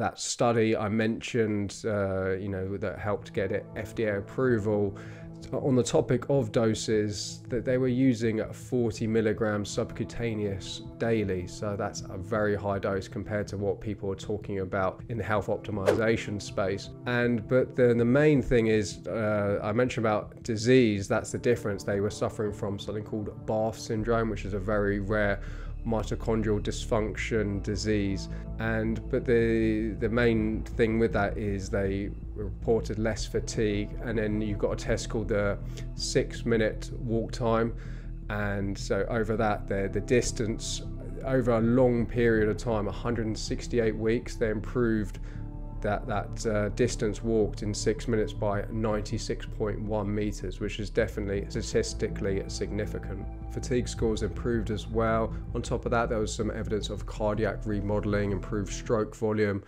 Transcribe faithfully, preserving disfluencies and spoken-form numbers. That study I mentioned, uh, you know, that helped get it F D A approval on the topic of doses that they were using at forty milligrams subcutaneous daily. So that's a very high dose compared to what people are talking about in the health optimization space. And but then the main thing is, uh, I mentioned about disease, that's the difference. They were suffering from something called Barth syndrome, which is a very rare mitochondrial dysfunction disease. And but the the main thing with that is they reported less fatigue, and then you've got a test called the six minute walk time, and so over that the the distance over a long period of time, one hundred sixty-eight weeks, they improved that that uh, distance walked in six minutes by ninety-six point one meters, which is definitely statistically significant. Fatigue scores improved as well. On top of that, there was some evidence of cardiac remodeling, improved stroke volume,